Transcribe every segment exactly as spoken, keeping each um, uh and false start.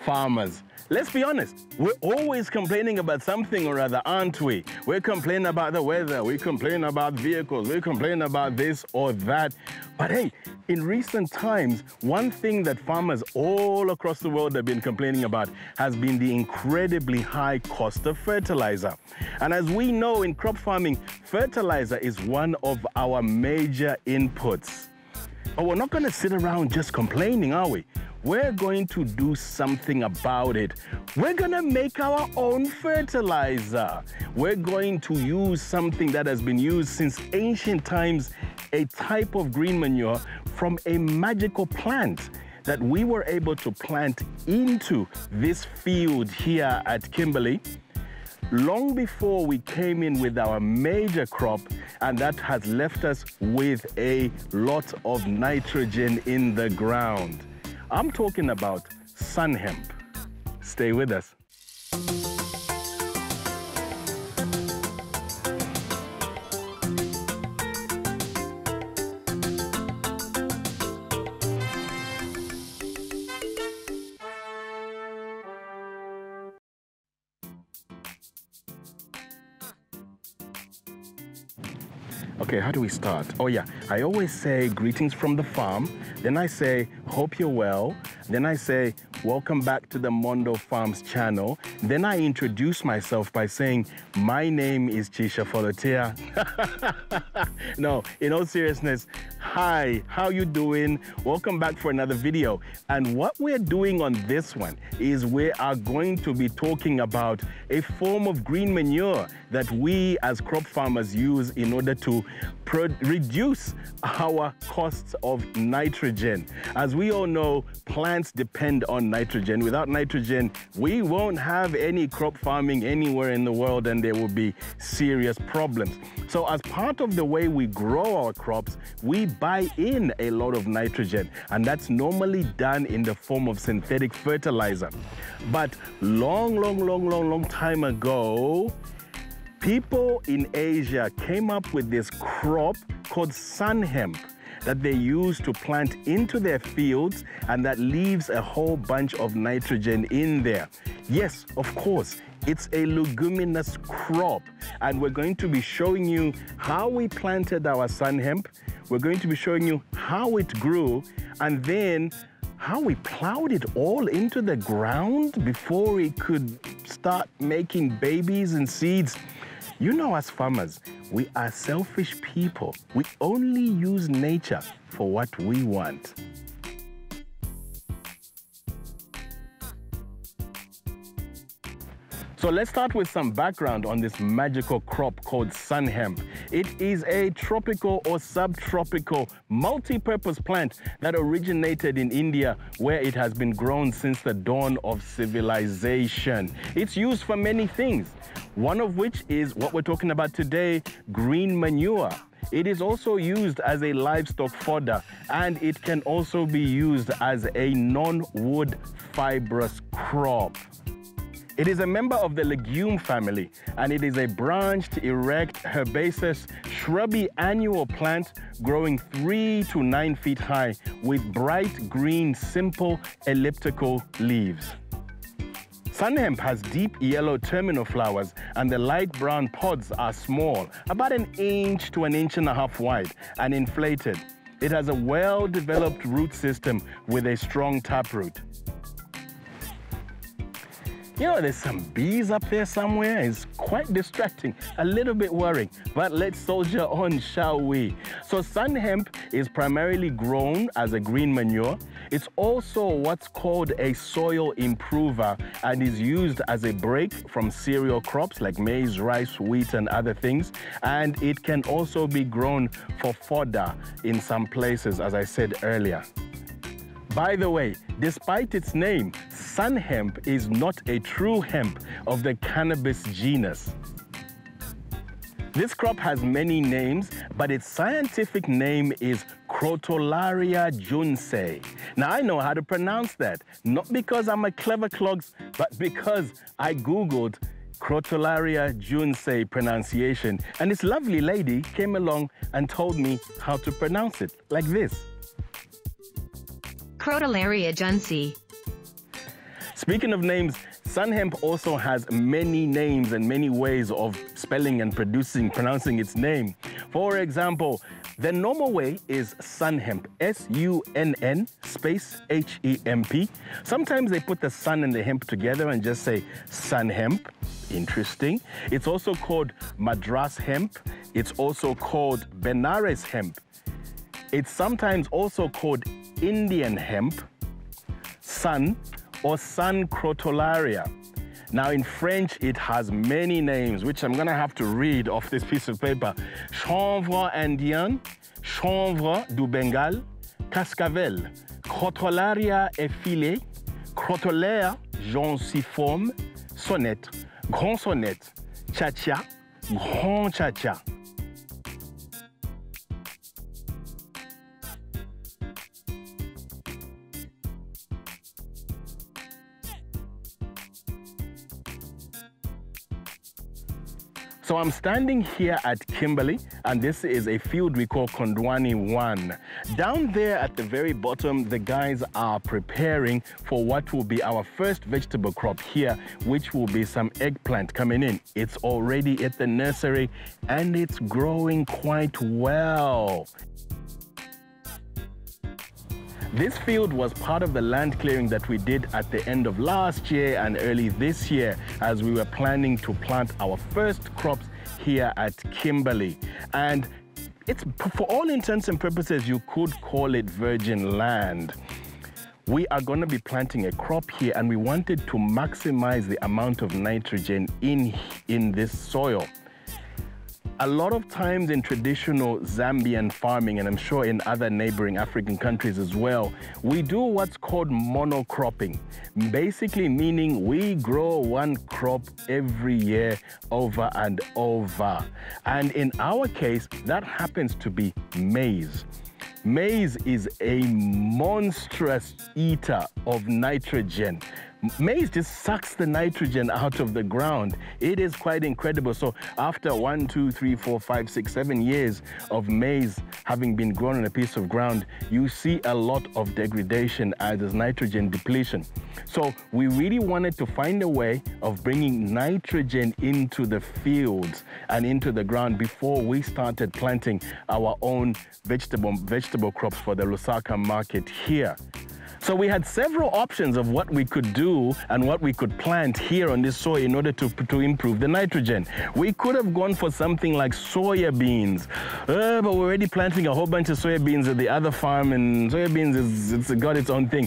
farmers. Let's be honest, we're always complaining about something or other, aren't we? We complain about the weather, we complain about vehicles, we complain about this or that. But hey, in recent times, one thing that farmers all across the world have been complaining about has been the incredibly high cost of fertilizer. And as we know, in crop farming, fertilizer is one of our major inputs. But we're not going to sit around just complaining, are we? We're going to do something about it. We're going to make our own fertilizer. We're going to use something that has been used since ancient times, a type of green manure from a magical plant that we were able to plant into this field here at Kimberley long before we came in with our major crop, and that has left us with a lot of nitrogen in the ground. I'm talking about Sunn Hemp. Stay with us. Okay, how do we start? Oh yeah, I always say greetings from the farm, then I say hope you're well, then I say welcome back to the Mondo Farms channel, then I introduce myself by saying my name is Chisha Folotia. No, in all seriousness, hi, how you doing? Welcome back for another video. And what we're doing on this one is we are going to be talking about a form of green manure that we as crop farmers use in order to reduce our costs of nitrogen. As we all know, plants depend on nitrogen. Without nitrogen, we won't have any crop farming anywhere in the world, and there will be serious problems. So as part of the way we grow our crops, we buy in a lot of nitrogen, and that's normally done in the form of synthetic fertilizer. But long, long, long, long, long time ago, people in Asia came up with this crop called Sunn Hemp that they use to plant into their fields, and that leaves a whole bunch of nitrogen in there. Yes, of course, it's a leguminous crop, and we're going to be showing you how we planted our Sunn Hemp. We're going to be showing you how it grew, and then how we plowed it all into the ground before it could start making babies and seeds. You know, as farmers, we are selfish people. We only use nature for what we want. So let's start with some background on this magical crop called Sunn Hemp. It is a tropical or subtropical multi-purpose plant that originated in India, where it has been grown since the dawn of civilization. It's used for many things, one of which is what we're talking about today, green manure. It is also used as a livestock fodder, and it can also be used as a non-wood fibrous crop. It is a member of the legume family, and it is a branched, erect, herbaceous, shrubby annual plant growing three to nine feet high with bright green, simple, elliptical leaves. Sunn Hemp has deep yellow terminal flowers, and the light brown pods are small, about an inch to an inch and a half wide, and inflated. It has a well-developed root system with a strong taproot. You know, there's some bees up there somewhere. It's quite distracting, a little bit worrying, but let's soldier on, shall we? So Sunn Hemp is primarily grown as a green manure. It's also what's called a soil improver, and is used as a break from cereal crops like maize, rice, wheat, and other things. And it can also be grown for fodder in some places, as I said earlier. By the way, despite its name, Sunn Hemp is not a true hemp of the cannabis genus. This crop has many names, but its scientific name is Crotalaria juncea. Now, I know how to pronounce that, not because I'm a clever clogs, but because I Googled Crotalaria juncea pronunciation, and this lovely lady came along and told me how to pronounce it, like this. Crotalaria juncea. Speaking of names, Sunn Hemp also has many names and many ways of spelling and producing, pronouncing its name. For example, the normal way is Sunn Hemp, S U N N space H E M P. Sometimes they put the sun and the hemp together and just say Sunn Hemp. Interesting. It's also called Madras hemp. It's also called Benares hemp. It's sometimes also called Indian hemp, sun, or sunn crotalaria. Now in French, it has many names, which I'm gonna have to read off this piece of paper. Chanvre Indien, chanvre du Bengale, cascavel, crotalaria effilée, crotalaire junceiforme, sonnette, grand sonnette, chacha, grand chacha. So I'm standing here at Kimberley, and this is a field we call Kondwani one. Down there at the very bottom, the guys are preparing for what will be our first vegetable crop here, which will be some eggplant coming in. It's already at the nursery, and it's growing quite well. This field was part of the land clearing that we did at the end of last year and early this year as we were planning to plant our first crops here at Kimberley. And it's, for all intents and purposes, you could call it virgin land. We are going to be planting a crop here, and we wanted to maximize the amount of nitrogen in, in this soil. A lot of times in traditional Zambian farming, and I'm sure in other neighboring African countries as well, we do what's called monocropping, basically meaning we grow one crop every year over and over. And in our case, that happens to be maize. Maize is a monstrous eater of nitrogen. Maize just sucks the nitrogen out of the ground. It is quite incredible. So after one, two, three, four, five, six, seven years of maize having been grown on a piece of ground, you see a lot of degradation and there's nitrogen depletion. So we really wanted to find a way of bringing nitrogen into the fields and into the ground before we started planting our own vegetable, vegetable crops for the Lusaka market here. So we had several options of what we could do and what we could plant here on this soil in order to, to improve the nitrogen. We could have gone for something like soya beans, uh, but we're already planting a whole bunch of soya beans at the other farm, and soya beans is, it's got its own thing.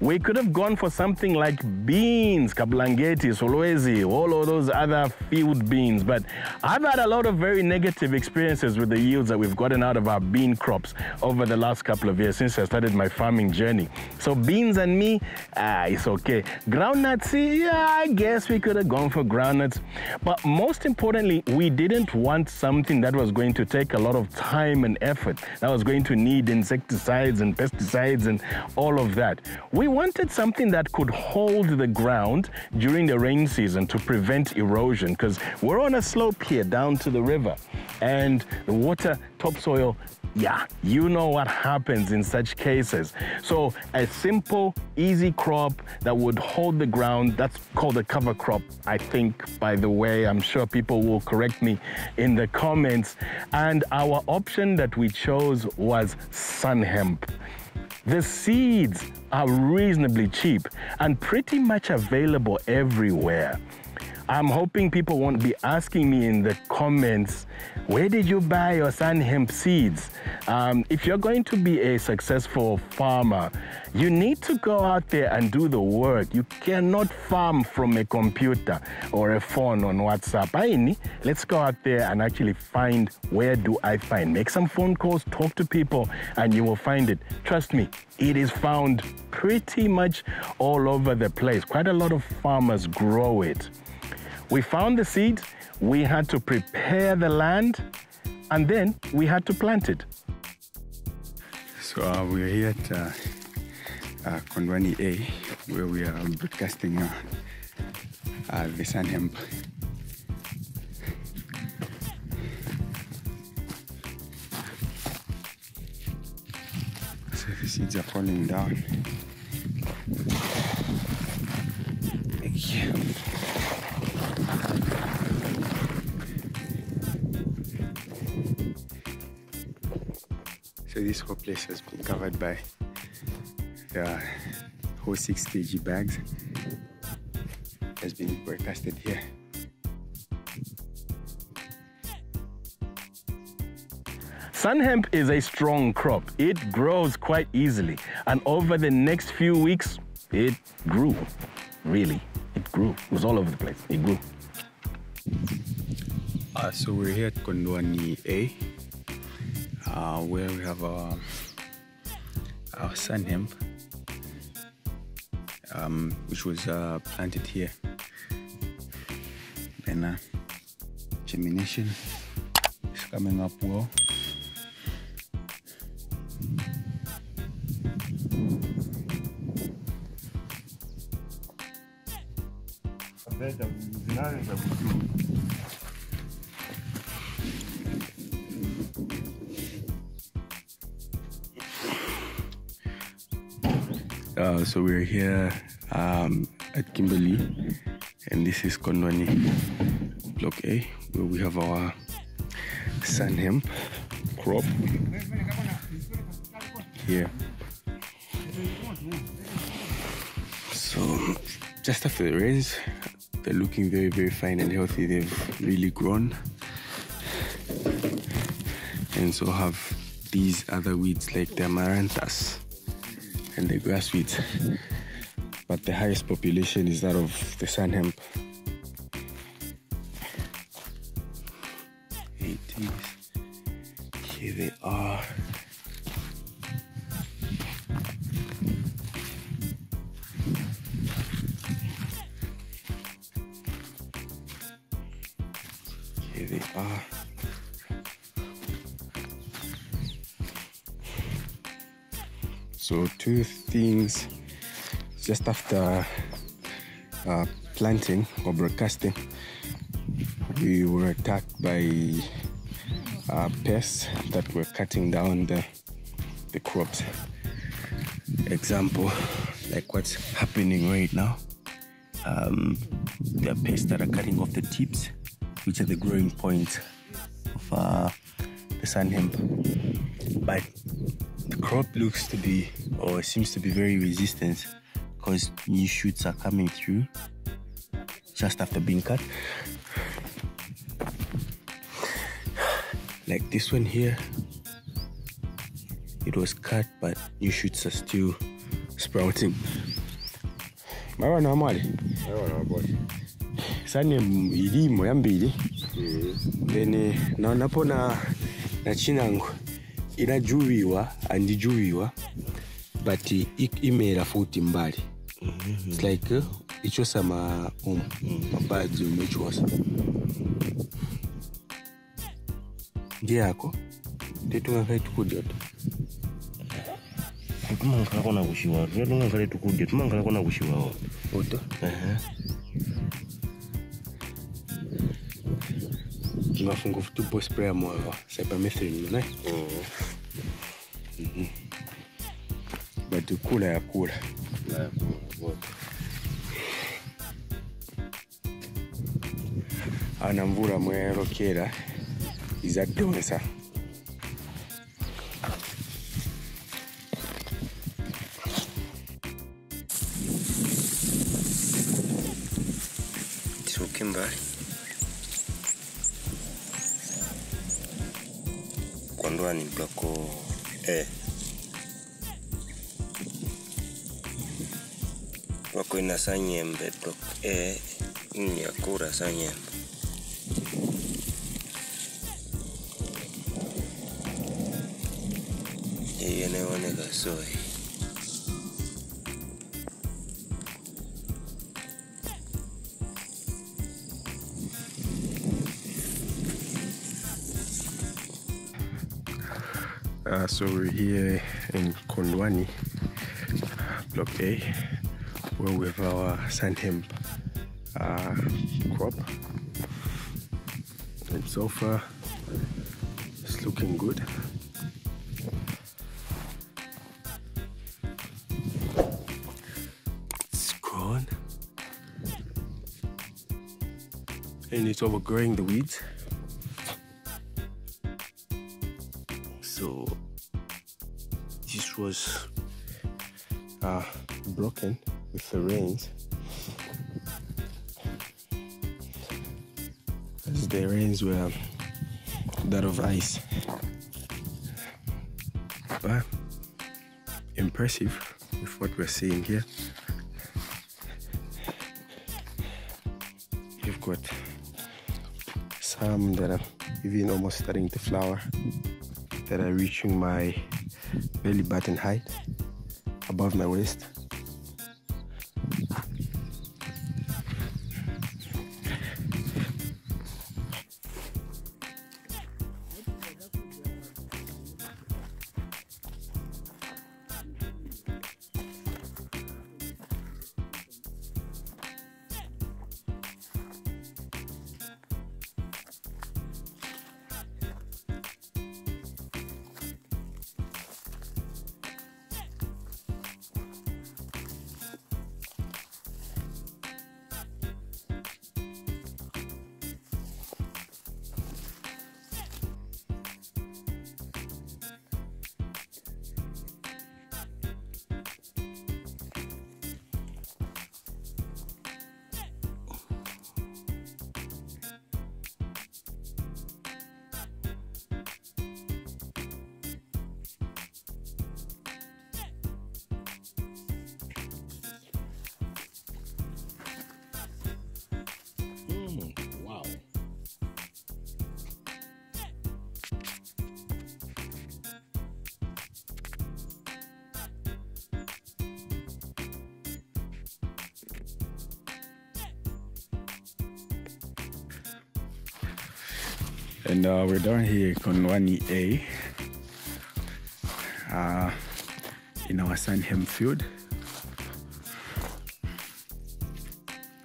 We could have gone for something like beans, kablangeti, solwezi, all of those other field beans, but I've had a lot of very negative experiences with the yields that we've gotten out of our bean crops over the last couple of years since I started my farming journey. So So beans and me, ah, it's okay. Groundnuts, yeah, I guess we could have gone for groundnuts. But most importantly, we didn't want something that was going to take a lot of time and effort, that was going to need insecticides and pesticides and all of that. We wanted something that could hold the ground during the rain season to prevent erosion, because we're on a slope here down to the river, and the water, topsoil, yeah, you know what happens in such cases. So a simple, easy crop that would hold the ground, that's called a cover crop, I think, by the way. I'm sure people will correct me in the comments. And our option that we chose was Sunn Hemp. The seeds are reasonably cheap and pretty much available everywhere. I'm hoping people won't be asking me in the comments, where did you buy your Sunn Hemp seeds? Um, if you're going to be a successful farmer, you need to go out there and do the work. You cannot farm from a computer or a phone on WhatsApp. Aini, let's go out there and actually find, where do I find? Make some phone calls, talk to people, and you will find it. Trust me, it is found pretty much all over the place. Quite a lot of farmers grow it. We found the seed, we had to prepare the land, and then we had to plant it. So uh, we're here at uh, uh, Kondwani A, where we are broadcasting uh, uh, the Sunn Hemp. So the seeds are falling down. this whole place has been covered by the whole six kilogram bags has been broadcasted here. Sunn hemp is a strong crop. It grows quite easily, and over the next few weeks it grew. Really, it grew. It was all over the place. It grew. Uh, so we're here at Kondwani A, uh, where we have our, our sunn hemp, um, which was uh, planted here. Then uh, germination is coming up well. Uh, so we're here um, at Kimberley, and this is Kondwani Block A, where we have our sunn hemp crop here. So just after the rains, they're looking very, very fine and healthy. They've really grown. And so have these other weeds like the amaranthus and the grass weeds. But the highest population is that of the sunn hemp. Here they are. Here they are. So two things just after uh, planting or broadcasting, we were attacked by uh, pests that were cutting down the, the crops. Example, like what's happening right now. Um, there are pests that are cutting off the tips, which are the growing points of uh, the sunn hemp. But the crop looks to be, or seems to be, very resistant, because new shoots are coming through just after being cut. Like this one here, it was cut, but new shoots are still sprouting. Sunn ilimo yambili then na napona na chinango inajuwiwa andijuwiwa but imera futi mbali. It's like ichosa ma um mabadzi umechosa ndiako tetunga kai tukudyoto kumangala kona kushiwa tetunga kai tukudyoto mangala kona kushiwa oto eh I'm going to go to spray more. C'est pas methane, right? Oh. Mhm. But the cool air cool. Yeah, cool. Ana mvura mwero kera izadonesa. So Kimberley. Kondwani block A. Wako ina sunn hemp block A ni akura sunn hemp. Yeye ne waneka soy. Uh, so we're here in Kondwani Block A, where we have our sunn hemp uh, crop. And so far, it's looking good. It's grown, and it's overgrowing the weeds. So was uh, broken with the rains. As the rains were that of ice. But impressive with what we're seeing here. You've got some that are even almost starting to flower, that are reaching my belly button height, above my waist. And uh, we're down here, Kondwani A, uh, in our Sunn Hemp field,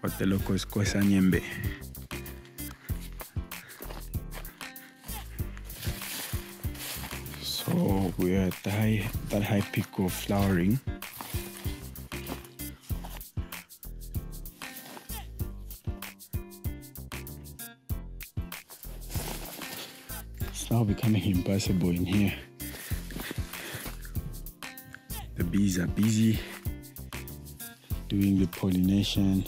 what the locals call Sanyembe. So we're at the high, that high peak of flowering. Now becoming impossible in here. The bees are busy doing the pollination,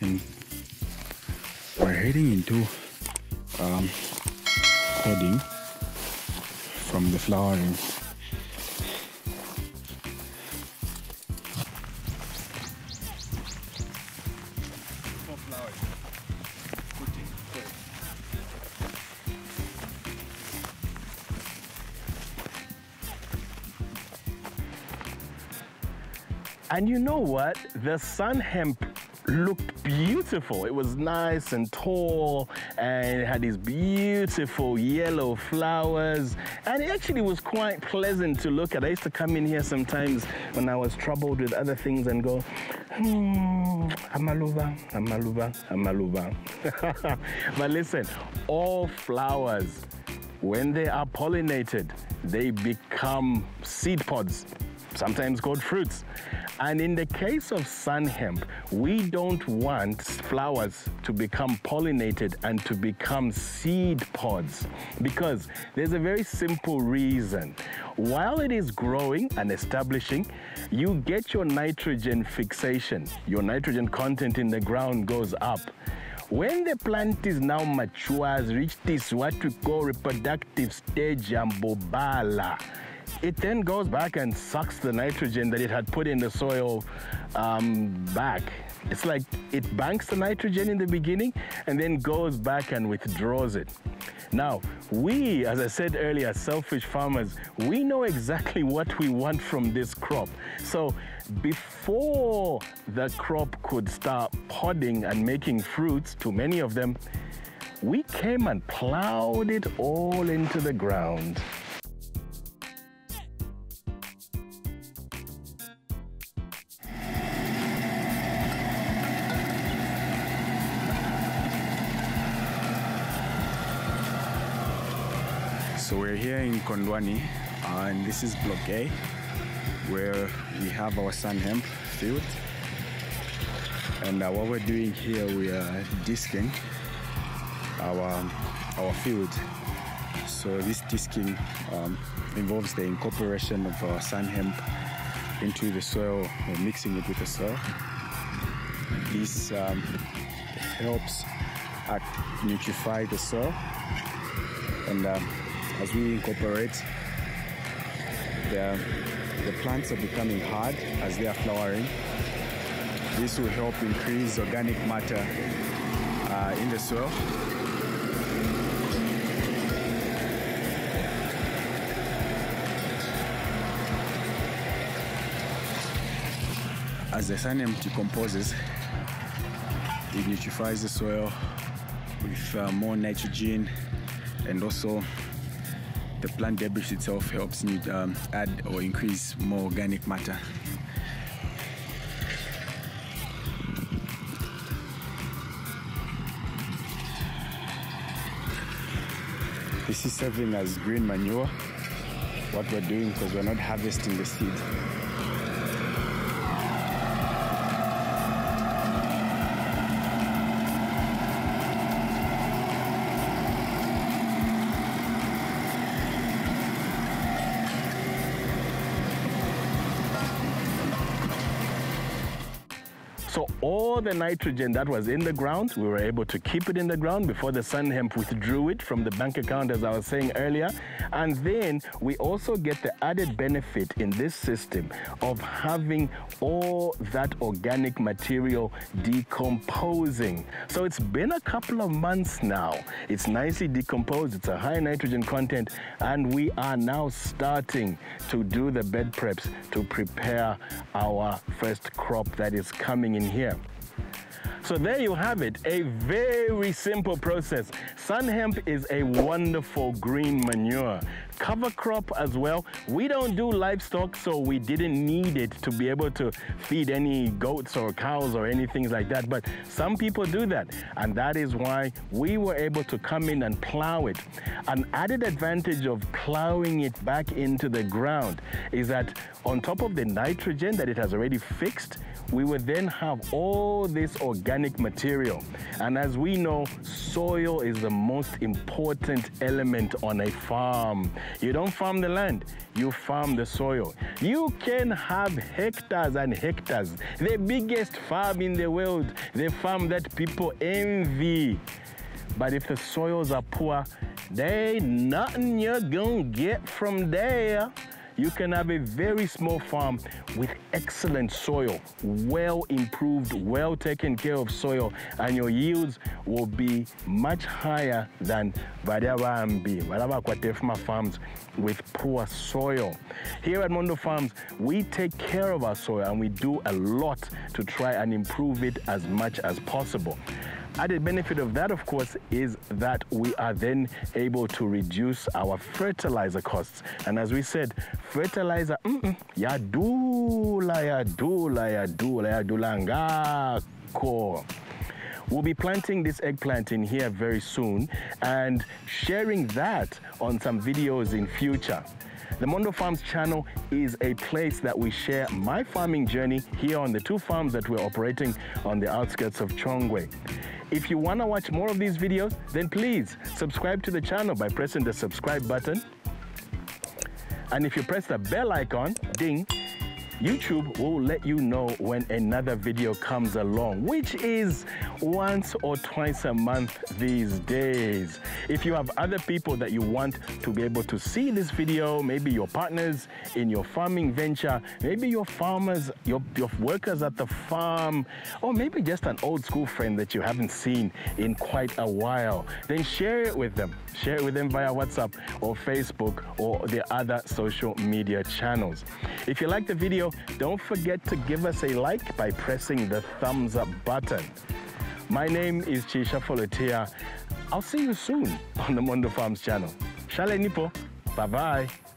and we're heading into um, heading from the flowering. And you know what? The Sunn Hemp looked beautiful. It was nice and tall, and it had these beautiful yellow flowers. And it actually was quite pleasant to look at. I used to come in here sometimes when I was troubled with other things and go, hmm, amaluva, amaluva, amaluva. But listen, all flowers, when they are pollinated, they become seed pods, sometimes called fruits. And in the case of Sunn Hemp, we don't want flowers to become pollinated and to become seed pods, because there's a very simple reason. While it is growing and establishing, you get your nitrogen fixation. Your nitrogen content in the ground goes up. When the plant is now matures, reached this what we call reproductive stage, ambobala, it then goes back and sucks the nitrogen that it had put in the soil um, back. It's like it banks the nitrogen in the beginning and then goes back and withdraws it. Now, we, as I said earlier, selfish farmers, we know exactly what we want from this crop. So before the crop could start podding and making fruits, too many of them, we came and plowed it all into the ground. So we're here in Kondwani, uh, and this is Block A, where we have our Sunn Hemp field. And uh, what we're doing here, we are disking our, our field. So this disking um, involves the incorporation of uh, Sunn Hemp into the soil or mixing it with the soil. This um, helps act, nutrify the soil, and um, as we incorporate, the, the plants are becoming hard as they are flowering. This will help increase organic matter uh, in the soil. As the Sunn Hemp decomposes, it nutrifies the soil with uh, more nitrogen, and also the plant debris itself helps um, add or increase more organic matter. This is serving as green manure, what we're doing, because we're not harvesting the seed. So all the nitrogen that was in the ground, we were able to keep it in the ground before the Sunn Hemp withdrew it from the bank account, as I was saying earlier. And then we also get the added benefit in this system of having all that organic material decomposing. So it's been a couple of months now. It's nicely decomposed, it's a high nitrogen content, and we are now starting to do the bed preps to prepare our first crop that is coming in here. So there you have it, a very simple process. Sunn Hemp is a wonderful green manure. Cover crop as well. We don't do livestock, so we didn't need it to be able to feed any goats or cows or anything like that, but some people do that, and that is why we were able to come in and plow it. An added advantage of plowing it back into the ground is that on top of the nitrogen that it has already fixed, we will then have all this organic material. And as we know, soil is the most important element on a farm. You don't farm the land, you farm the soil. You can have hectares and hectares. The biggest farm in the world, the farm that people envy. But if the soils are poor, there ain't nothing you're gonna get from there. You can have a very small farm with excellent soil, well improved, well taken care of soil, and your yields will be much higher than Vadavambi, Vadavakwa farms with poor soil. Here at Mondo Farms, we take care of our soil, and we do a lot to try and improve it as much as possible. Added benefit of that, of course, is that we are then able to reduce our fertilizer costs. And as we said, fertilizer, mm-mm, yadula, yadula, yadula, yadula ngako. We'll be planting this eggplant in here very soon and sharing that on some videos in future. The Mondo Farms channel is a place that we share my farming journey here on the two farms that we're operating on the outskirts of Chongwe. If you want to watch more of these videos, then please subscribe to the channel by pressing the subscribe button. And if you press the bell icon, ding, YouTube will let you know when another video comes along, which is once or twice a month these days. If you have other people that you want to be able to see this video, maybe your partners in your farming venture, maybe your farmers, your, your workers at the farm, or maybe just an old school friend that you haven't seen in quite a while, then share it with them. Share it with them via WhatsApp or Facebook or the other social media channels. If you like the video, don't forget to give us a like by pressing the thumbs up button. My name is Chisha Folotia. I'll see you soon on the Mondo Farms channel. Shale nipo. Bye-bye.